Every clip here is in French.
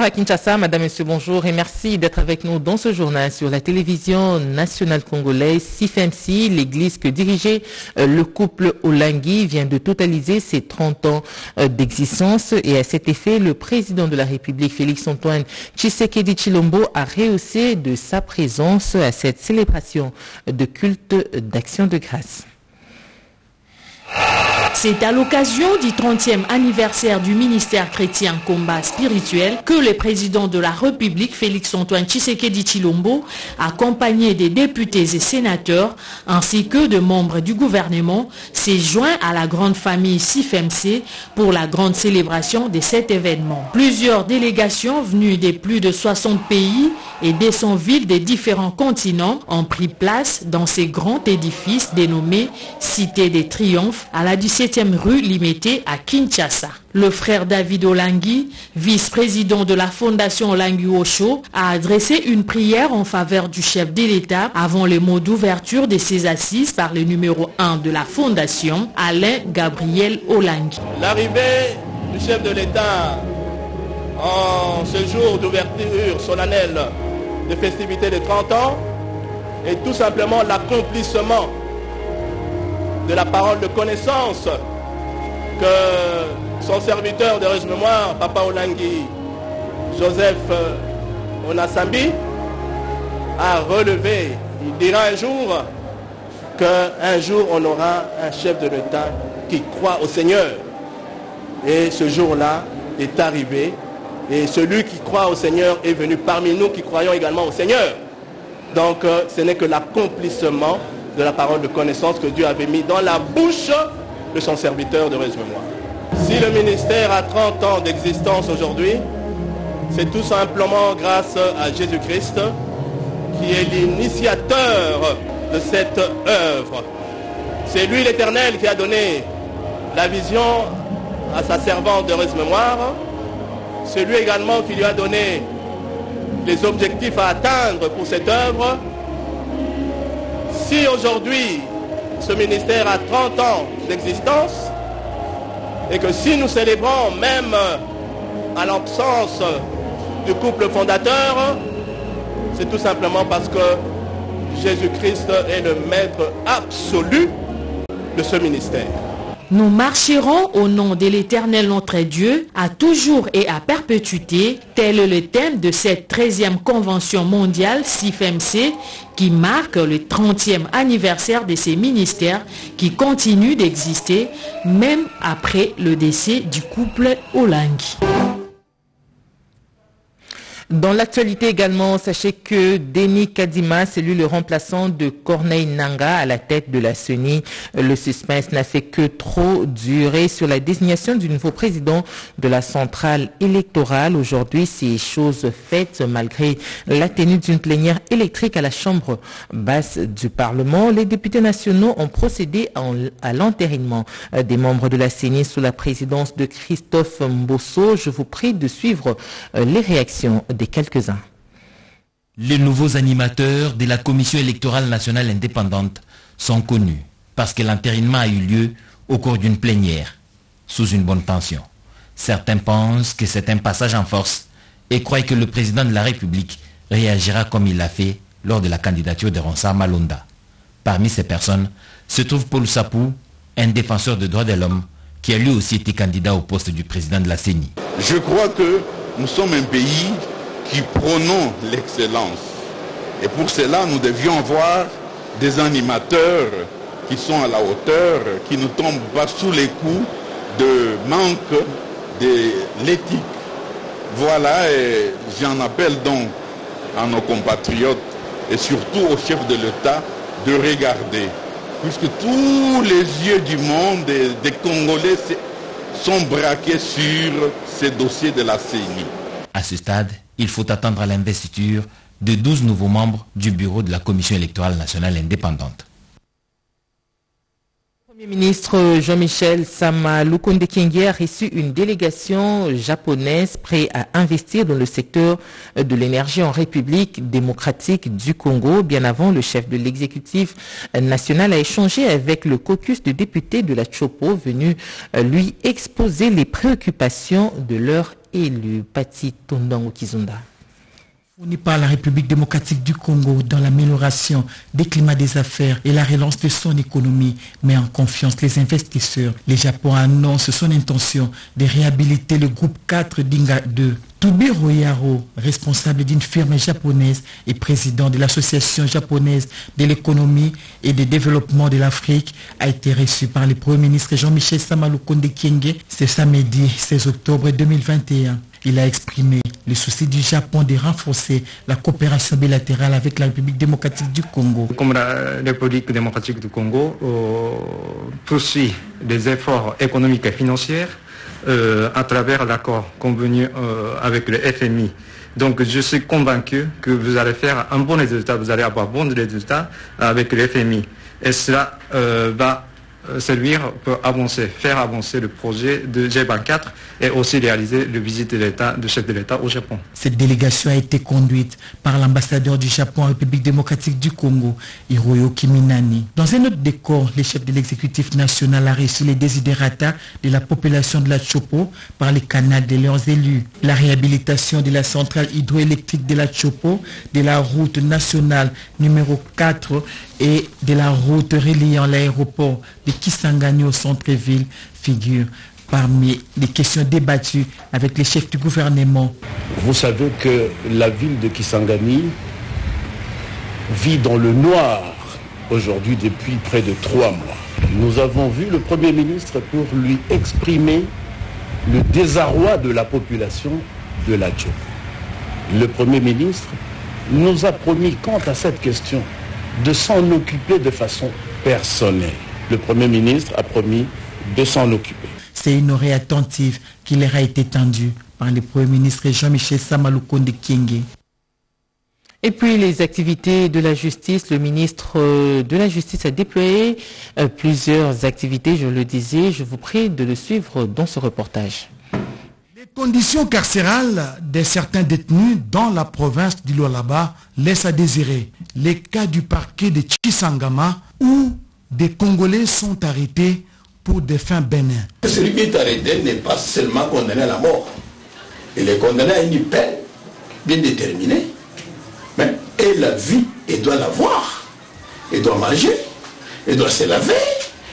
18h à Kinshasa, madame, monsieur, bonjour et merci d'être avec nous dans ce journal sur la télévision nationale congolaise SIFMC. L'église que dirigeait le couple Olangi vient de totaliser ses 30 ans d'existence et à cet effet, le président de la République, Félix Antoine Tshisekedi Chilombo, a rehaussé de sa présence à cette célébration de culte d'action de grâce. C'est à l'occasion du 30e anniversaire du ministère chrétien combat spirituel que le président de la République, Félix Antoine Tshisekedi Chilombo, accompagné des députés et sénateurs, ainsi que de membres du gouvernement, s'est joint à la grande famille SIFMC pour la grande célébration de cet événement. Plusieurs délégations venues de plus de 60 pays et 200 villes des différents continents ont pris place dans ces grands édifices dénommés Cité des Triomphes à la 17e rue Limété à Kinshasa. Le frère David Olangi, vice-président de la Fondation Olangi Osho, a adressé une prière en faveur du chef de l'État avant les mots d'ouverture de ses assises par le numéro 1 de la Fondation, Alain Gabriel Olangi. L'arrivée du chef de l'État en ce jour d'ouverture solennelle de festivités de 30 ans est tout simplement l'accomplissement de la parole de connaissance que son serviteur de heureuse mémoire, Papa Olangi, Joseph Onassambi, a relevé. Il dira un jour qu'un jour on aura un chef de l'État qui croit au Seigneur. Et ce jour-là est arrivé. Et celui qui croit au Seigneur est venu parmi nous qui croyons également au Seigneur. Donc ce n'est que l'accomplissement de la parole de connaissance que Dieu avait mis dans la bouche de son serviteur de heureuse mémoire. Si le ministère a 30 ans d'existence aujourd'hui, c'est tout simplement grâce à Jésus-Christ qui est l'initiateur de cette œuvre. C'est lui l'Éternel qui a donné la vision à sa servante de heureuse mémoire. C'est lui également qui lui a donné les objectifs à atteindre pour cette œuvre. Si aujourd'hui, ce ministère a 30 ans d'existence et que si nous célébrons même à l'absence du couple fondateur, c'est tout simplement parce que Jésus-Christ est le maître absolu de ce ministère. Nous marcherons au nom de l'Éternel notre Dieu, à toujours et à perpétuité, tel est le thème de cette 13e convention mondiale CIFMC qui marque le 30e anniversaire de ces ministères qui continuent d'exister même après le décès du couple Olangi. Dans l'actualité également, sachez que Denis Kadima, c'est lui le remplaçant de Corneille Nanga à la tête de la CENI. Le suspense n'a fait que trop durer sur la désignation du nouveau président de la centrale électorale. Aujourd'hui, c'est chose faite malgré la tenue d'une plénière électrique à la chambre basse du Parlement. Les députés nationaux ont procédé à l'entérinement des membres de la CENI sous la présidence de Christophe Mbosso. Je vous prie de suivre les réactions des quelques-uns. Les nouveaux animateurs de la Commission électorale nationale indépendante sont connus parce que l'entérinement a eu lieu au cours d'une plénière, sous une bonne tension. Certains pensent que c'est un passage en force et croient que le président de la République réagira comme il l'a fait lors de la candidature de Ronsa Malonda. Parmi ces personnes se trouve Paul Sapou, un défenseur des droits de l'homme qui a lui aussi été candidat au poste du président de la CENI. Je crois que nous sommes un pays qui prônons l'excellence. Et pour cela, nous devions voir des animateurs qui sont à la hauteur, qui ne tombent pas sous les coups de manque de l'éthique. Voilà, et j'en appelle donc à nos compatriotes et surtout aux chefs de l'État de regarder. Puisque tous les yeux du monde et des Congolais sont braqués sur ces dossiers de la CENI. À ce stade, il faut attendre à l'investiture de 12 nouveaux membres du bureau de la Commission électorale nationale indépendante. Le ministre Jean-Michel Sama Lukonde Kengie a reçu une délégation japonaise prête à investir dans le secteur de l'énergie en République démocratique du Congo. Bien avant, le chef de l'exécutif national a échangé avec le caucus de députés de la Tchopo venu lui exposer les préoccupations de leur élu. Pati Tondango Kizunda. Fourni par la République démocratique du Congo dans l'amélioration des climats des affaires et la relance de son économie, met en confiance les investisseurs. Les Japonais annoncent son intention de réhabiliter le groupe 4 d'Inga 2. Tobiro Yaro, responsable d'une firme japonaise et président de l'association japonaise de l'économie et du développement de l'Afrique, a été reçu par le Premier ministre Jean-Michel Sama Lukonde Kyenge ce samedi 16 octobre 2021. Il a exprimé le souci du Japon de renforcer la coopération bilatérale avec la République démocratique du Congo. Comme la République démocratique du Congo poursuit des efforts économiques et financiers à travers l'accord convenu avec le FMI. Donc je suis convaincu que vous allez faire un bon résultat, vous allez avoir bon résultat avec le FMI. Et cela va servir pour avancer, faire avancer le projet de G24 et aussi réaliser la visite de l'État, du chef de l'État au Japon. Cette délégation a été conduite par l'ambassadeur du Japon en République démocratique du Congo, Hiroyo Kiminani. Dans un autre décor, le chef de l'exécutif national a reçu les desiderata de la population de la Tchopo par les canaux de leurs élus. La réhabilitation de la centrale hydroélectrique de la Tchopo, de la route nationale numéro 4 et de la route reliant l'aéroport de Kisangani au centre-ville figure parmi les questions débattues avec les chefs du gouvernement. Vous savez que la ville de Kisangani vit dans le noir aujourd'hui depuis près de 3 mois. Nous avons vu le Premier ministre pour lui exprimer le désarroi de la population de la Tchopo. Le Premier ministre nous a promis quant à cette question de s'en occuper de façon personnelle. Le Premier ministre a promis de s'en occuper. C'est une oreille attentive qui leur a été tendue par le Premier ministre Jean-Michel Sama Lukonde Kyenge. Et puis les activités de la justice, le ministre de la Justice a déployé plusieurs activités, je le disais, je vous prie de le suivre dans ce reportage. Les conditions carcérales de certains détenus dans la province du Lualaba laissent à désirer. Les cas du parquet de Chisangama où des Congolais sont arrêtés pour des fins bénins. Celui qui est arrêté n'est pas seulement condamné à la mort. Il est condamné à une peine bien déterminée. Mais elle la vie, elle doit l'avoir. Elle doit manger, elle doit se laver,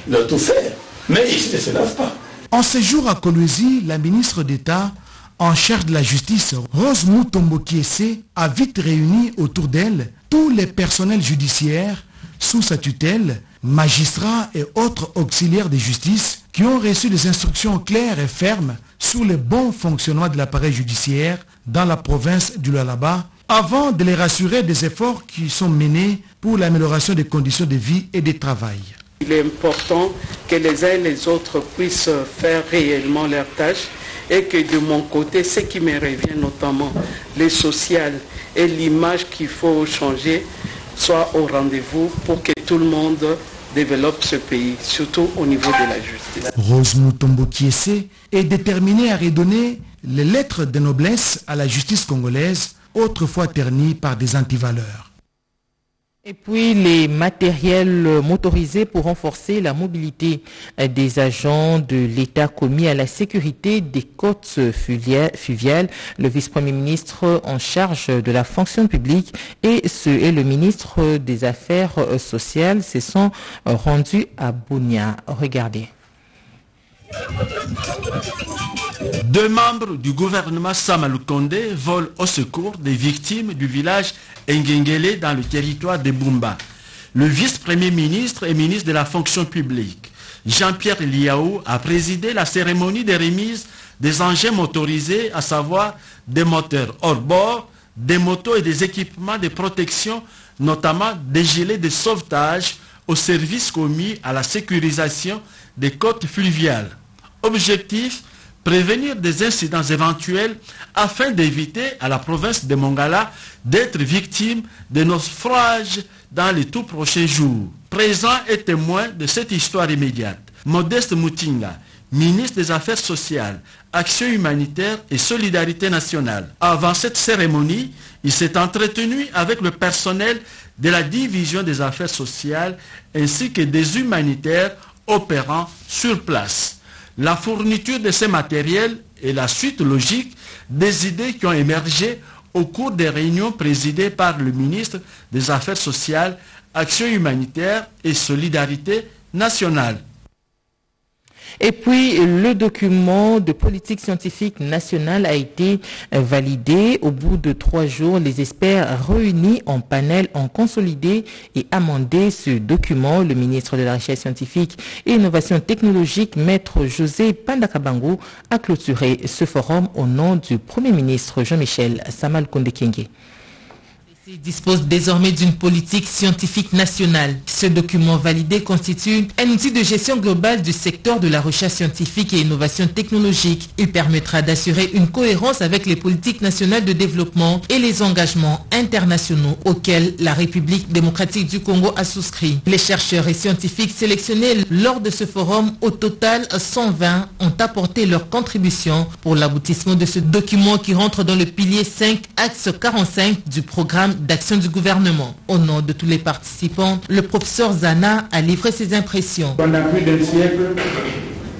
elle doit tout faire. Mais il ne se lave pas. En séjour à Kolwezi, la ministre d'État en charge de la justice, Rose Mutombo Kiese, a vite réuni autour d'elle tous les personnels judiciaires sous sa tutelle, magistrats et autres auxiliaires de justice qui ont reçu des instructions claires et fermes sur le bon fonctionnement de l'appareil judiciaire dans la province du Lualaba, avant de les rassurer des efforts qui sont menés pour l'amélioration des conditions de vie et de travail. Il est important que les uns et les autres puissent faire réellement leurs tâches et que de mon côté, ce qui me revient notamment, le social et l'image qu'il faut changer, soit au rendez-vous pour que tout le monde développe ce pays, surtout au niveau de la justice. Rose Mutombo Kiese est déterminée à redonner les lettres de noblesse à la justice congolaise, autrefois ternie par des antivaleurs. Et puis les matériels motorisés pour renforcer la mobilité des agents de l'État commis à la sécurité des côtes fluviales. Le vice-premier ministre en charge de la fonction publique et le ministre des Affaires sociales se sont rendus à Bunia. Regardez. Deux membres du gouvernement Sama Lukonde volent au secours des victimes du village Ngengele dans le territoire de Bumba. Le vice-premier ministre et ministre de la fonction publique, Jean-Pierre Liaou, a présidé la cérémonie de remise des engins motorisés, à savoir des moteurs hors bord, des motos et des équipements de protection, notamment des gilets de sauvetage, au service commis à la sécurisation des côtes fluviales. Objectif, prévenir des incidents éventuels afin d'éviter à la province de Mongala d'être victime de naufrages dans les tout prochains jours. Présent et témoin de cette histoire immédiate, Modeste Mutinga, ministre des Affaires sociales, Action humanitaire et Solidarité nationale. Avant cette cérémonie, il s'est entretenu avec le personnel de la division des affaires sociales ainsi que des humanitaires opérant sur place. La fourniture de ces matériels est la suite logique des idées qui ont émergé au cours des réunions présidées par le ministre des Affaires sociales, Action humanitaire et Solidarité nationale. Et puis, le document de politique scientifique nationale a été validé. Au bout de 3 jours, les experts réunis en panel ont consolidé et amendé ce document. Le ministre de la Recherche scientifique et innovation technologique, maître José Mpanda Kabangu, a clôturé ce forum au nom du Premier ministre Jean-Michel Sama Lukonde Kengie. Dispose désormais d'une politique scientifique nationale. Ce document validé constitue un outil de gestion globale du secteur de la recherche scientifique et innovation technologique. Il permettra d'assurer une cohérence avec les politiques nationales de développement et les engagements internationaux auxquels la République démocratique du Congo a souscrit. Les chercheurs et scientifiques sélectionnés lors de ce forum, au total 120, ont apporté leur contribution pour l'aboutissement de ce document qui rentre dans le pilier 5, axe 45 du programme d'action du gouvernement. Au nom de tous les participants, le professeur Zana a livré ses impressions. Pendant plus d'un siècle,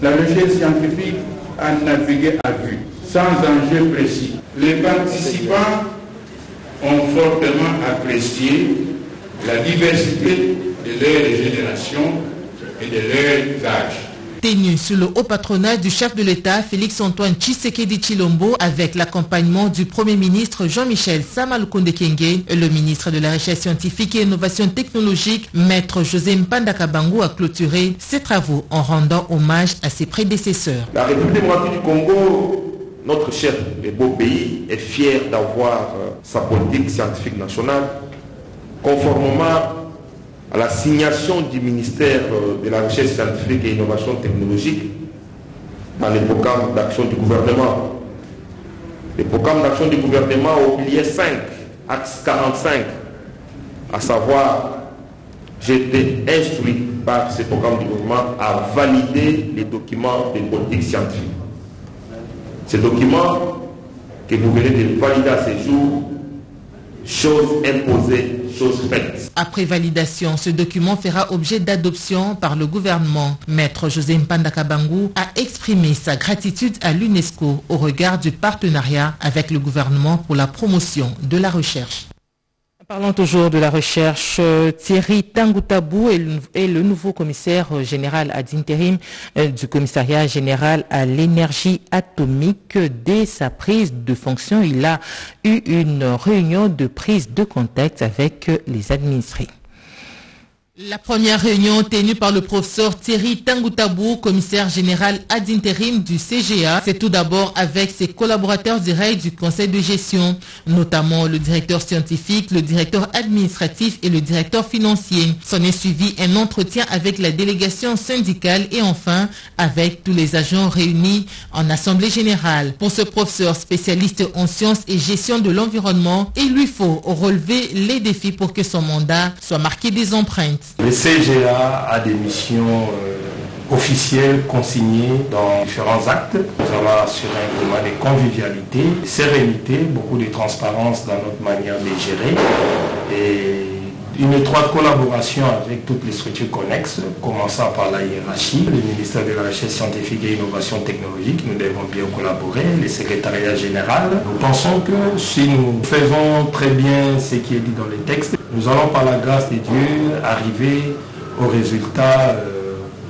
la recherche scientifique a navigué à vue, sans enjeu précis. Les participants ont fortement apprécié la diversité de leurs générations et de leurs âges. Tenu sous le haut patronage du chef de l'État, Félix Antoine Tshisekedi Chilombo, avec l'accompagnement du Premier ministre Jean-Michel Sama Lukonde Kyenge, le ministre de la Recherche scientifique et innovation technologique, maître José Mpanda Kabangu, a clôturé ses travaux en rendant hommage à ses prédécesseurs. La République démocratique du Congo, notre cher et beau pays, est fier d'avoir sa politique scientifique nationale, conformément à la signation du ministère de la Recherche scientifique et innovation technologique dans les programmes d'action du gouvernement. Les programmes d'action du gouvernement au pilier 5, axe 45, à savoir, j'ai été instruit par ces programmes du gouvernement à valider les documents de politique scientifique. Ces documents que vous venez de valider à ces jours, chose imposée, chose faite. Après validation, ce document fera objet d'adoption par le gouvernement. Maître José Mpanda Kabangu a exprimé sa gratitude à l'UNESCO au regard du partenariat avec le gouvernement pour la promotion de la recherche. Parlons toujours de la recherche. Thierry Tangou Tabu est le nouveau commissaire général ad interim du commissariat général à l'énergie atomique. Dès sa prise de fonction, il a eu une réunion de prise de contact avec les administrés. La première réunion tenue par le professeur Thierry Tangou Tabu, commissaire général ad interim du CGA, c'est tout d'abord avec ses collaborateurs directs du conseil de gestion, notamment le directeur scientifique, le directeur administratif et le directeur financier. S'en est suivi un entretien avec la délégation syndicale et enfin avec tous les agents réunis en assemblée générale. Pour ce professeur spécialiste en sciences et gestion de l'environnement, il lui faut relever les défis pour que son mandat soit marqué des empreintes. Le CGA a des missions officielles consignées dans différents actes. Nous allons assurer un climat de convivialité, de sérénité, beaucoup de transparence dans notre manière de gérer et une étroite collaboration avec toutes les structures connexes, commençant par la hiérarchie, le ministère de la Recherche scientifique et innovation technologique, nous devons bien collaborer, les secrétariats généraux. Nous pensons que si nous faisons très bien ce qui est dit dans les textes, nous allons par la grâce de Dieu arriver au résultat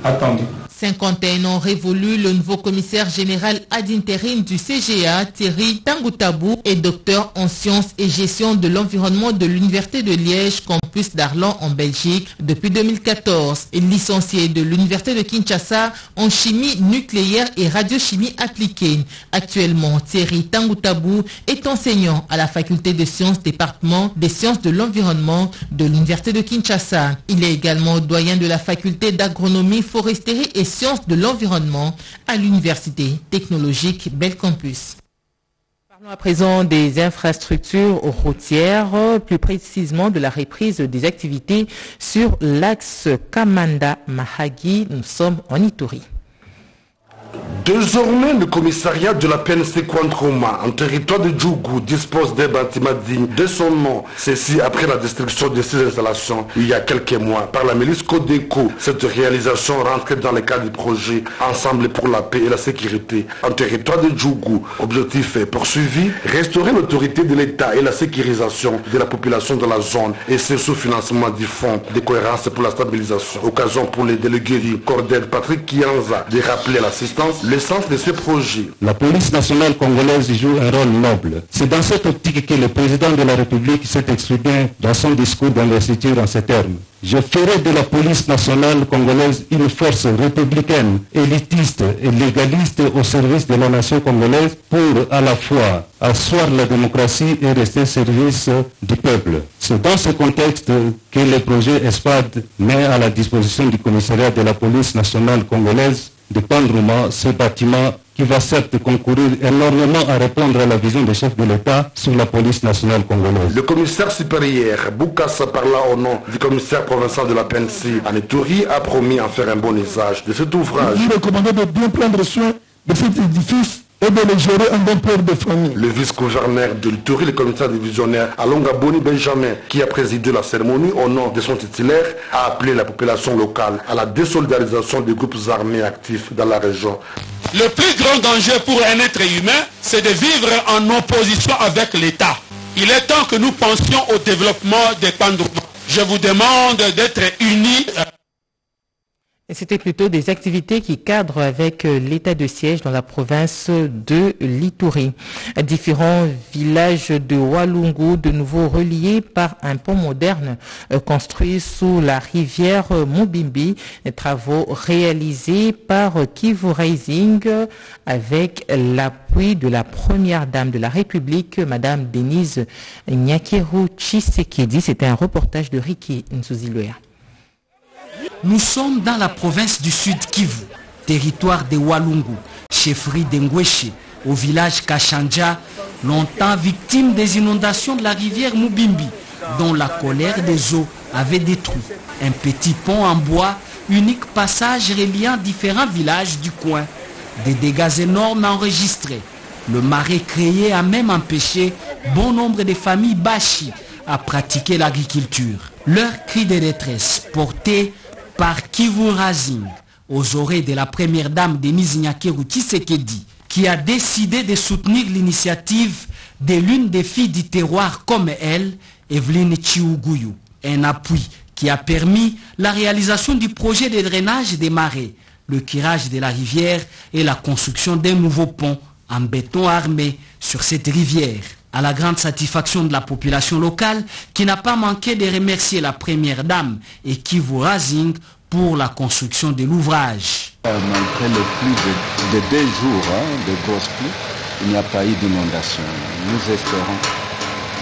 attendu. 51 ans révolus, le nouveau commissaire général ad interim du CGA, Thierry Tangou Tabu, est docteur en sciences et gestion de l'environnement de l'Université de Liège, campus d'Arlan en Belgique, depuis 2014. Et licencié de l'Université de Kinshasa en chimie nucléaire et radiochimie appliquée. Actuellement, Thierry Tangou Tabu est enseignant à la faculté de sciences, département des sciences de l'environnement de l'Université de Kinshasa. Il est également doyen de la faculté d'agronomie, foresterie et sciences de l'environnement à l'université technologique Belcampus. Parlons à présent des infrastructures routières, plus précisément de la reprise des activités sur l'axe Kamanda-Mahagi. Nous sommes en Ituri. Désormais, le commissariat de la PNC Quantroma, en territoire de Djougou, dispose d'un bâtiment digne de son nom. Ceci après la destruction de ces installations il y a quelques mois par la milice Codeco. Cette réalisation rentre dans le cadre du projet Ensemble pour la paix et la sécurité en territoire de Djougou. Objectif est poursuivi, restaurer l'autorité de l'État et la sécurisation de la population de la zone, et c'est sous financement du Fonds de cohérence pour la stabilisation. Occasion pour les délégués du corps d'aide Patrick Kianza de rappeler l'assistance, l'essence de ce projet. La police nationale congolaise joue un rôle noble. C'est dans cette optique que le président de la République s'est exprimé dans son discours d'investiture en ces termes. Je ferai de la police nationale congolaise une force républicaine, élitiste et légaliste au service de la nation congolaise pour à la fois asseoir la démocratie et rester au service du peuple. C'est dans ce contexte que le projet ESPAD met à la disposition du commissariat de la police nationale congolaise de Quantroma, ce bâtiment qui va certes concourir énormément à répondre à la vision des chefs de l'État sur la police nationale congolaise. Le commissaire supérieur, Bukasa, parla au nom du commissaire provincial de la PNC, Anetouri, a promis en faire un bon usage de cet ouvrage. Il recommandait de bien prendre soin de cet édifice et de les gérer en bon père de famille. Le vice-gouverneur de l'Ituri, le commissaire divisionnaire Alain Gabriel Benjamin, qui a présidé la cérémonie au nom de son titulaire, a appelé la population locale à la désolidarisation des groupes armés actifs dans la région. Le plus grand danger pour un être humain, c'est de vivre en opposition avec l'État. Il est temps que nous pensions au développement des Quantroma. Je vous demande d'être unis. C'était plutôt des activités qui cadrent avec l'état de siège dans la province de l'Ituri. Différents villages de Walungu, de nouveau reliés par un pont moderne construit sous la rivière Mubimbi. Travaux réalisés par Kivu Rising avec l'appui de la première dame de la République, Madame Denise Nyakeru Tshisekedi. C'était un reportage de Ricky Nzuziluea. Nous sommes dans la province du Sud Kivu, territoire de Walungu, chefferie d'Engweche, au village Kachanja, longtemps victime des inondations de la rivière Mubimbi, dont la colère des eaux avait détruit un petit pont en bois, unique passage reliant différents villages du coin. Des dégâts énormes enregistrés. Le marais créé a même empêché bon nombre de familles Bashi à pratiquer l'agriculture. Leur cri de détresse porté par Kivu Rising aux oreilles de la première dame Denise Nyakeru Tshisekedi, qui a décidé de soutenir l'initiative de l'une des filles du terroir comme elle, Evelyne Chiuguyu. Un appui qui a permis la réalisation du projet de drainage des marais, le curage de la rivière et la construction d'un nouveau pont en béton armé sur cette rivière. À la grande satisfaction de la population locale qui n'a pas manqué de remercier la première dame et Kivu Rising pour la construction de l'ouvrage. Malgré le plus de 2 jours de grosses pluies, il n'y a pas eu d'inondation. Nous espérons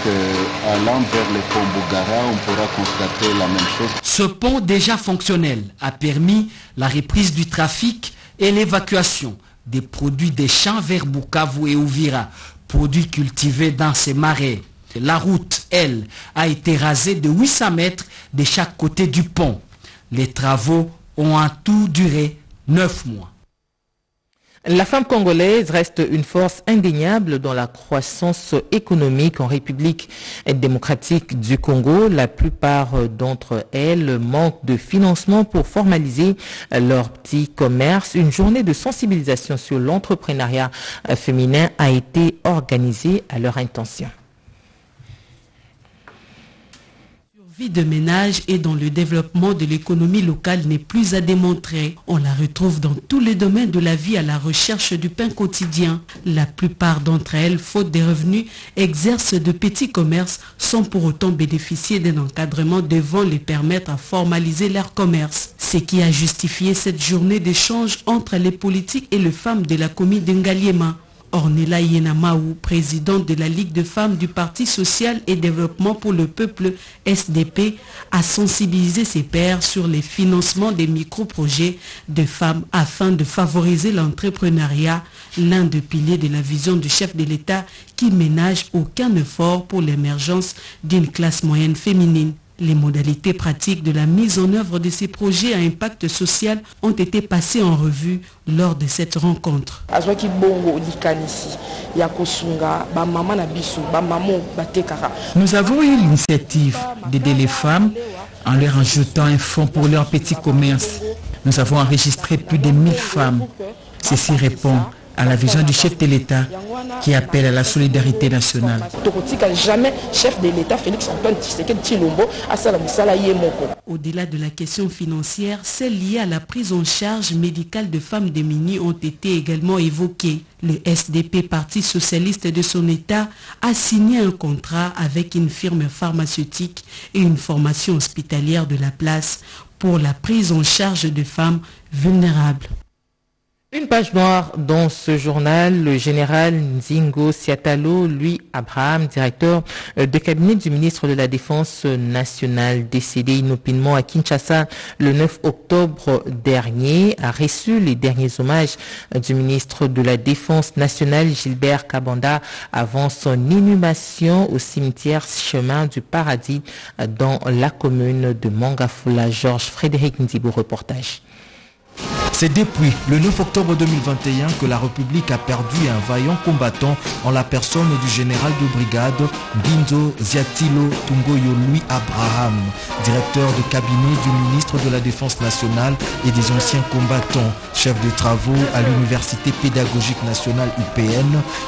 qu'allant vers le pont Bougara, on pourra constater la même chose. Ce pont déjà fonctionnel a permis la reprise du trafic et l'évacuation des produits des champs vers Bukavu et Ouvira, produits cultivés dans ces marais. La route, elle, a été rasée de 800 mètres de chaque côté du pont. Les travaux ont en tout duré 9 mois. La femme congolaise reste une force indéniable dans la croissance économique en République démocratique du Congo. La plupart d'entre elles manquent de financement pour formaliser leur petit commerce. Une journée de sensibilisation sur l'entrepreneuriat féminin a été organisée à leur intention. Vie de ménage et dont le développement de l'économie locale n'est plus à démontrer. On la retrouve dans tous les domaines de la vie à la recherche du pain quotidien. La plupart d'entre elles, faute des revenus, exercent de petits commerces sans pour autant bénéficier d'un encadrement devant les permettre à formaliser leur commerce. Ce qui a justifié cette journée d'échange entre les politiques et les femmes de la commune d'Ngaliema. Ornella Yenamaou, présidente de la Ligue de femmes du Parti social et développement pour le peuple SDP, a sensibilisé ses pairs sur les financements des micro-projets de femmes afin de favoriser l'entrepreneuriat, l'un des piliers de la vision du chef de l'État qui ménage aucun effort pour l'émergence d'une classe moyenne féminine. Les modalités pratiques de la mise en œuvre de ces projets à impact social ont été passées en revue lors de cette rencontre. Nous avons eu l'initiative d'aider les femmes en leur ajoutant un fonds pour leur petit commerce. Nous avons enregistré plus de 1000 femmes. Ceci répond à la vision du chef de l'État qui appelle à la solidarité nationale. Au-delà de la question financière, celles liées à la prise en charge médicale de femmes démunies ont été également évoquées. Le SDP, Parti socialiste de son État, a signé un contrat avec une firme pharmaceutique et une formation hospitalière de la place pour la prise en charge de femmes vulnérables. Une page noire dans ce journal, le général Nzingo Siatalo, Louis Abraham, directeur de cabinet du ministre de la Défense nationale, décédé inopinément à Kinshasa le 9 octobre dernier, a reçu les derniers hommages du ministre de la Défense nationale, Gilbert Kabanda, avant son inhumation au cimetière Chemin du Paradis dans la commune de Mangafoula. Georges Frédéric Ndibou, reportage. C'est depuis le 9 octobre 2021 que la République a perdu un vaillant combattant en la personne du général de brigade Nzingo Siatalo Tungoyo Louis Abraham, directeur de cabinet du ministre de la Défense nationale et des anciens combattants, chef de travaux à l'Université pédagogique nationale UPN,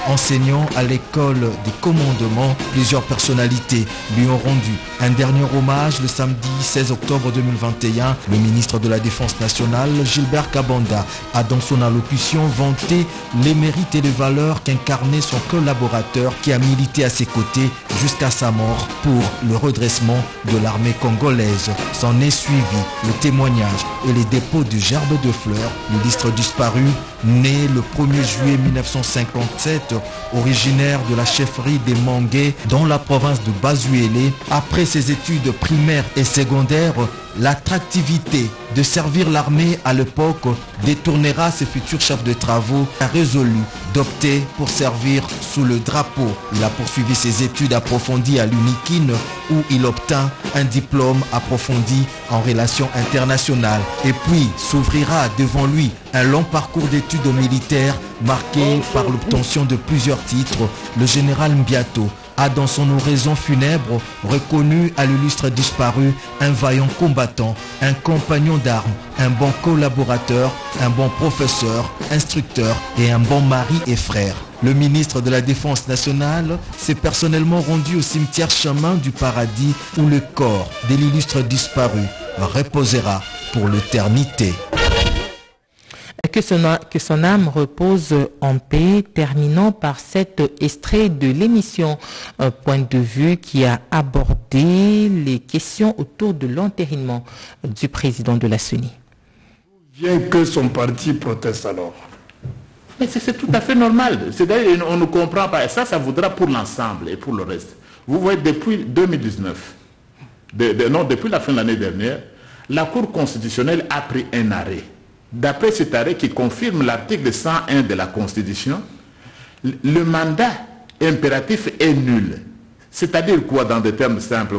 enseignant à l'école des commandements. Plusieurs personnalités lui ont rendu un dernier hommage le samedi 16 octobre 2021. Le ministre de la Défense nationale, Gilbert Kabanda, a dans son allocution vanté les mérites et les valeurs qu'incarnait son collaborateur qui a milité à ses côtés jusqu'à sa mort pour le redressement de l'armée congolaise. S'en est suivi le témoignage et les dépôts de gerbes de fleurs. L'illustre disparu, né le 1er juillet 1957, originaire de la chefferie des Mangué dans la province de Bazuélé, après ses études primaires et secondaires, l'attractivité de servir l'armée à l'époque détournera ses futurs chefs de travaux, a résolu d'opter pour servir sous le drapeau. Il a poursuivi ses études approfondies à l'UNIKIN où il obtint un diplôme approfondi en relations internationales. Et puis s'ouvrira devant lui un long parcours d'études militaires marqué par l'obtention de plusieurs titres. Le général Mbiato a dans son oraison funèbre reconnu à l'illustre disparu un vaillant combattant, un compagnon d'armes, un bon collaborateur, un bon professeur, instructeur et un bon mari et frère. Le ministre de la Défense nationale s'est personnellement rendu au cimetière Chemin du Paradis où le corps de l'illustre disparu reposera pour l'éternité. Que son âme repose en paix, terminant par cet extrait de l'émission Point de vue qui a abordé les questions autour de l'entérinement du président de la CENI. Bien que son parti proteste alors. Mais c'est tout à fait normal. C'est-à-dire on ne comprend pas. Et ça vaudra pour l'ensemble et pour le reste. Vous voyez, depuis 2019, depuis la fin de l'année dernière, la Cour constitutionnelle a pris un arrêt. D'après cet arrêt qui confirme l'article 101 de la Constitution, le mandat impératif est nul. C'est-à-dire quoi, dans des termes simples,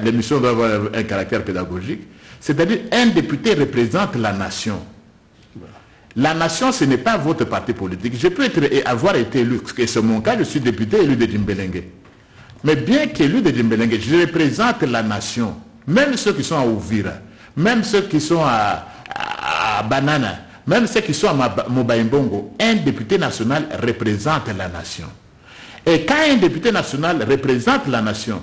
l'émission doit avoir un caractère pédagogique. C'est-à-dire un député représente la nation. La nation, ce n'est pas votre parti politique. Je peux avoir été élu, et c'est mon cas, je suis député élu de Djimbelengue. Mais bien qu'élu de Djimbelengue, je représente la nation. Même ceux qui sont à Ouvira, même ceux qui sont à Banana, même ceux qui sont à Mobaimbongo, un député national représente la nation. Et quand un député national représente la nation,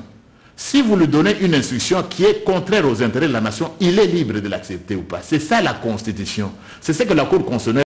si vous lui donnez une instruction qui est contraire aux intérêts de la nation, il est libre de l'accepter ou pas. C'est ça la Constitution. C'est ce que la Cour constitutionnelle